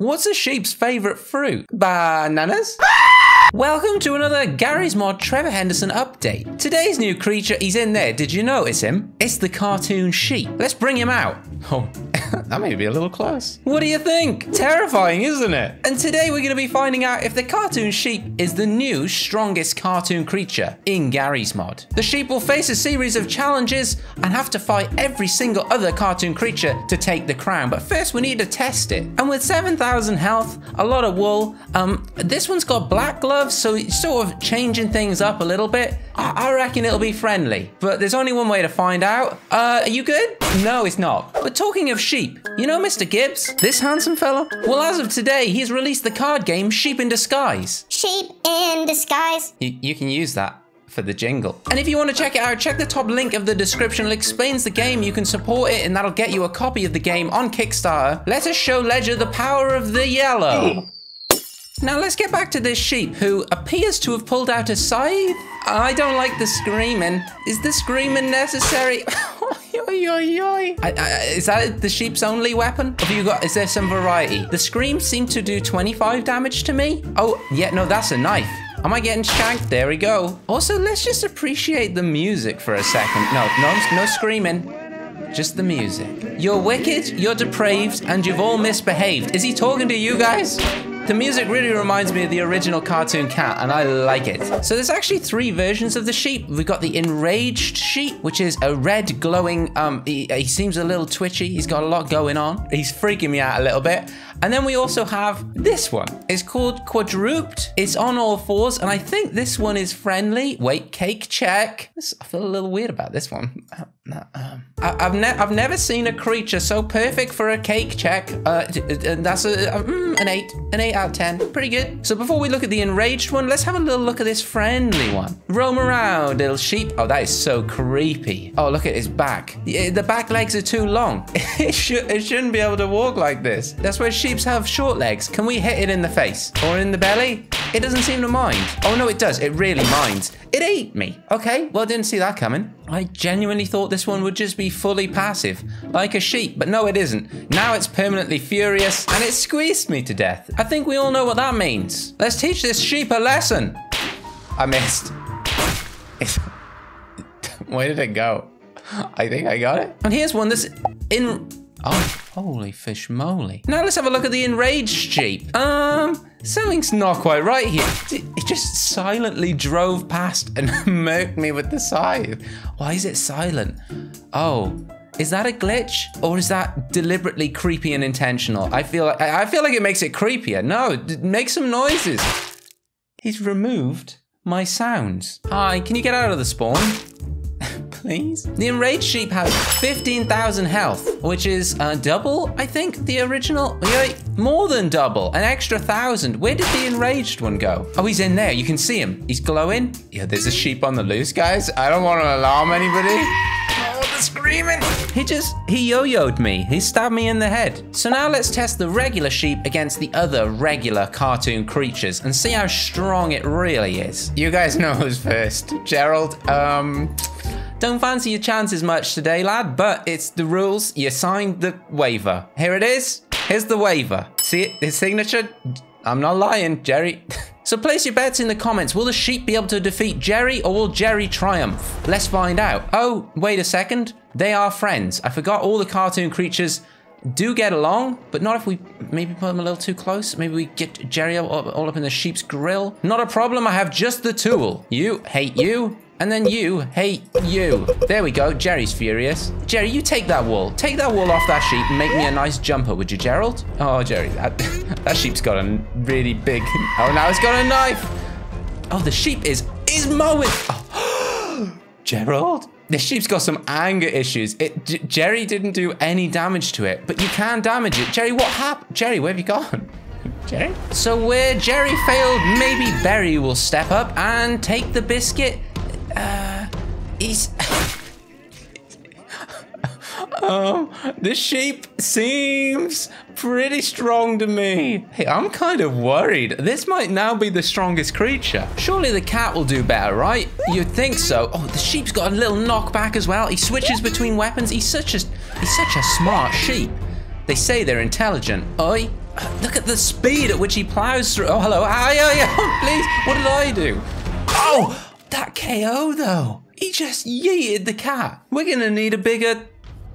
What's a sheep's favorite fruit? Bananas? Welcome to another Garry's Mod Trevor Henderson update. Today's new creature, he's in there, did you notice him? It's the Cartoon Sheep. Let's bring him out. Oh, that may be a little close. What do you think? Terrifying, isn't it? And today we're gonna be finding out if the Cartoon Sheep is the new strongest cartoon creature in Garry's Mod. The sheep will face a series of challenges and have to fight every single other cartoon creature to take the crown, but first we need to test it. And with 7,000 health, a lot of wool, this one's got black gloves, so it's sort of changing things up a little bit. I reckon it'll be friendly, but there's only one way to find out. Are you good? No, it's not. But talking of sheep, you know Mr. Gibbs, this handsome fella? Well, as of today, he's released the card game Sheep in Disguise. Sheep in Disguise. You can use that for the jingle. And if you want to check it out, check the top link of the description. It explains the game, you can support it, and that'll get you a copy of the game on Kickstarter. Let us show Ledger the power of the yellow. Now let's get back to this sheep who appears to have pulled out a scythe. I don't like the screaming. Is the screaming necessary? Is that the sheep's only weapon? Have you got, is there some variety? The screams seem to do 25 damage to me. Oh, yeah, no, that's a knife. Am I getting shanked? There we go. Also, let's just appreciate the music for a second. No screaming. Just the music. You're wicked, you're depraved, and you've all misbehaved. Is he talking to you guys? The music really reminds me of the original Cartoon Cat, and I like it. So there's actually three versions of the sheep. We've got the enraged sheep, which is a red glowing, he seems a little twitchy. He's got a lot going on. He's freaking me out a little bit. And then we also have this one. It's called quadruped. It's on all fours, and I think this one is friendly. Wait, cake check. I feel a little weird about this one. I've never seen a creature so perfect for a cake check. That's an 8 out of 10. Pretty good. So before we look at the enraged one, let's have a little look at this friendly one. Roam around, little sheep. Oh, that is so creepy. Oh, look at his back. The back legs are too long. It shouldn't be able to walk like this. That's where sheeps have short legs. Can we hit it in the face or in the belly? It doesn't seem to mind. Oh no, it does. It really minds. It ate me. Okay, well, didn't see that coming. I genuinely thought this one would just be fully passive, like a sheep, but no, it isn't. Now it's permanently furious, and it squeezed me to death. I think we all know what that means. Let's teach this sheep a lesson. I missed. Where did it go? I think I got it. And here's one that's in... Oh, holy fish moly. Now let's have a look at the enraged sheep. Something's not quite right here. It just silently drove past and murked me with the scythe. Why is it silent? Oh, is that a glitch? Or is that deliberately creepy and intentional? I feel like it makes it creepier. No, make some noises. He's removed my sounds. Hi, can you get out of the spawn? Please? The enraged sheep has 15,000 health, which is double, I think, the original. Yeah, more than double, an extra 1,000. Where did the enraged one go? Oh, he's in there, you can see him. He's glowing. Yeah, there's a sheep on the loose, guys. I don't want to alarm anybody. Oh, the screaming. He yo-yoed me. He stabbed me in the head. So now let's test the regular sheep against the other regular cartoon creatures and see how strong it really is. You guys know who's first. Gerald, don't fancy your chances much today, lad, but it's the rules. You signed the waiver. Here it is. Here's the waiver. See it? His signature? I'm not lying, Jerry. So place your bets in the comments. Will the sheep be able to defeat Jerry, or will Jerry triumph? Let's find out. Oh, wait a second. They are friends. I forgot all the cartoon creatures do get along, but not if we maybe put them a little too close. Maybe we get Jerry all up in the sheep's grill. Not a problem. I have just the tool. You hate you. And then you hate you. There we go, Jerry's furious. Jerry, you take that wool. Take that wool off that sheep and make me a nice jumper, would you, Gerald? Oh, Jerry, that sheep's got a really big... Oh, now it's got a knife. Oh, the sheep is mowing. Oh. Gerald? The sheep's got some anger issues. Jerry didn't do any damage to it, but you can damage it. Jerry, what happened? Jerry, where have you gone? Jerry? So where Jerry failed, maybe Berry will step up and take the biscuit. The sheep seems pretty strong to me. Hey, I'm kind of worried. This might now be the strongest creature. Surely the cat will do better, right? You'd think so. Oh, the sheep's got a little knockback as well. He switches between weapons. He's such a smart sheep. They say they're intelligent. Oi. Look at the speed at which he plows through. Oh, hello. Oh, please. What did I do? Oh, that KO, though. He just yeeted the cat. We're going to need a bigger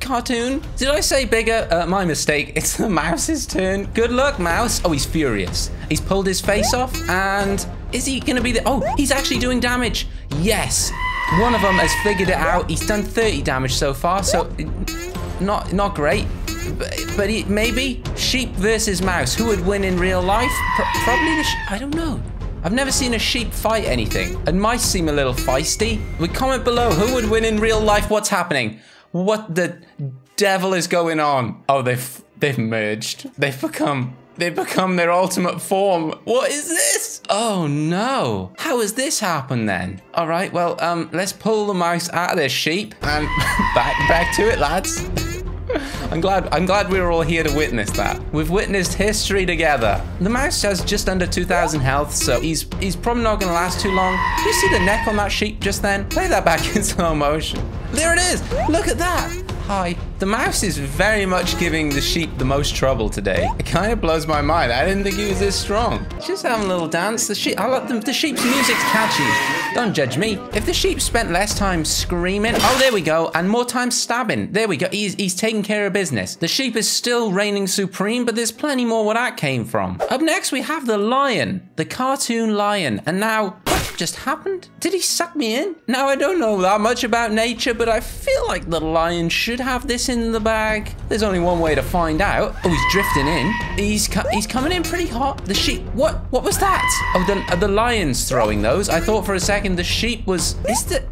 cartoon. Did I say bigger? My mistake. It's the mouse's turn. Good luck, mouse. Oh, he's furious. He's pulled his face off. And is he going to be the... Oh, he's actually doing damage. Yes. One of them has figured it out. He's done 30 damage so far. So not great. But it, maybe sheep versus mouse. Who would win in real life? Probably the sheep. I don't know. I've never seen a sheep fight anything. And mice seem a little feisty. We comment below. Who would win in real life? What's happening? What the devil is going on? Oh, they've merged. They've become their ultimate form. What is this? Oh no. How has this happened then? All right. Well, let's pull the mouse out of this sheep and back to it, lads. I'm glad we were all here to witness that. We've witnessed history together. The mouse has just under 2,000 health, so he's probably not gonna last too long. Did you see the neck on that sheep just then? Play that back in slow motion. There it is, look at that. Hi. The mouse is very much giving the sheep the most trouble today. It kind of blows my mind. I didn't think he was this strong. Just having a little dance. The sheep, I like them. The sheep's music's catchy. Don't judge me. If the sheep spent less time screaming, oh, there we go, and more time stabbing. There we go. He's taking care of business. The sheep is still reigning supreme, but there's plenty more where that came from. Up next, we have the lion, the cartoon lion. And now, what just happened? Did he suck me in? Now, I don't know that much about nature, but I feel like the lion should have this in the bag. There's only one way to find out. Oh, he's drifting in. He's coming in pretty hot. The sheep. What was that? Oh, the lion's throwing those. I thought for a second the sheep was.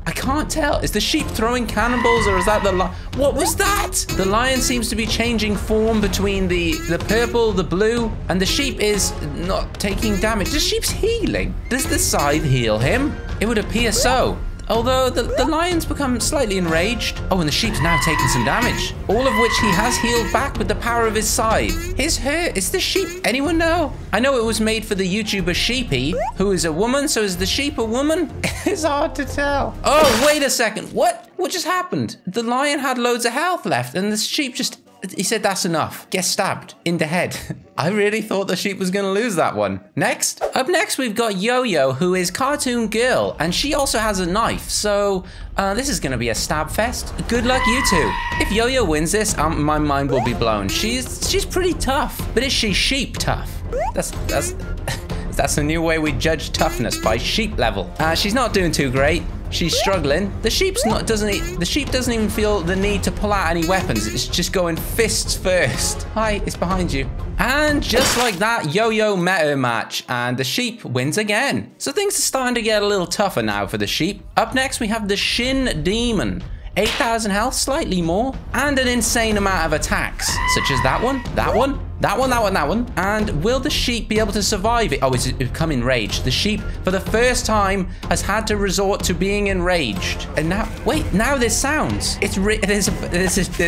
I can't tell. Is the sheep throwing cannonballs or is that the lion? What was that? The lion seems to be changing form between the purple, the blue, and the sheep is not taking damage. The sheep's healing. Does the scythe heal him? It would appear so. Although the lion's become slightly enraged. Oh, and the sheep's now taking some damage. All of which he has healed back with the power of his scythe. His hair, is the sheep, anyone know? I know it was made for the YouTuber Sheepy, who is a woman, so is the sheep a woman? It's hard to tell. Oh, wait a second, what? What just happened? The lion had loads of health left and the sheep just, he said that's enough. Get stabbed in the head. I really thought the sheep was gonna lose that one. Next. Up next, we've got Yo-Yo, who is Cartoon Girl, and she also has a knife. So this is gonna be a stab fest. Good luck, you two. If Yo-Yo wins this, my mind will be blown. She's pretty tough, but is she sheep tough? That's a new way we judge toughness, by sheep level. She's not doing too great. She's struggling. The sheep doesn't even feel the need to pull out any weapons. It's just going fists first. Hi, it's behind you. And just like that, Yo-Yo met her match and the sheep wins again. So things are starting to get a little tougher now for the sheep. Up next, we have the Shin Demon. 8,000 health, slightly more, and an insane amount of attacks, such as that one, that one, that one, that one, that one. And will the sheep be able to survive it? Oh, it's become enraged. The sheep, for the first time, has had to resort to being enraged. And now, wait, now there's sounds. There's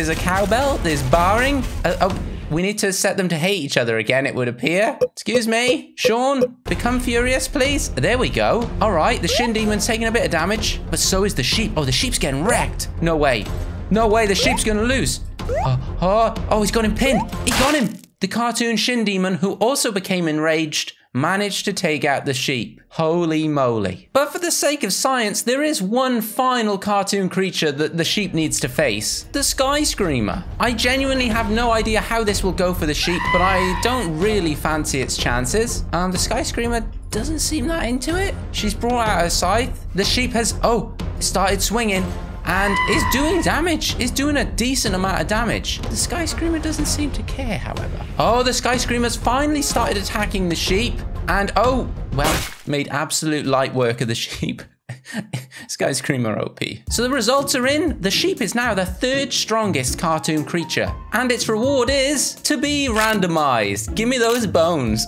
a cowbell, there's barring. We need to set them to hate each other again, it would appear. Excuse me, Sean, become furious, please. There we go. All right, the Shin Demon's taking a bit of damage, but so is the sheep. Oh, the sheep's getting wrecked. No way. No way, the sheep's gonna lose. Oh, he's got him pinned. He got him. The cartoon Shin Demon, who also became enraged, managed to take out the sheep. Holy moly. But for the sake of science, there is one final cartoon creature that the sheep needs to face. The Sky Screamer. I genuinely have no idea how this will go for the sheep, but I don't really fancy its chances. The Sky Screamer doesn't seem that into it. She's brought out her scythe. The sheep has, started swinging and is doing damage. Is doing a decent amount of damage. The Sky Screamer doesn't seem to care, however. Oh, the Sky Screamer's finally started attacking the sheep. And oh, well, made absolute light work of the sheep. Sky Screamer OP. So the results are in. The sheep is now the third strongest cartoon creature. And its reward is to be randomized. Give me those bones.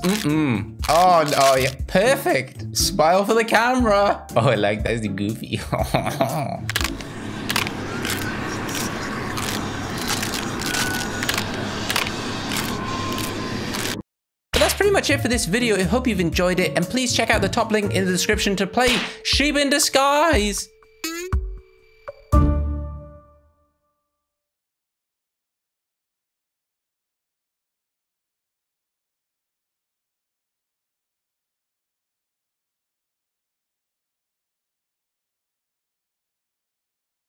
Oh, yeah. Perfect. Smile for the camera. Oh, I like that. It's goofy. Pretty much it for this video. I hope you've enjoyed it, and please check out the top link in the description to play Sheep in Disguise.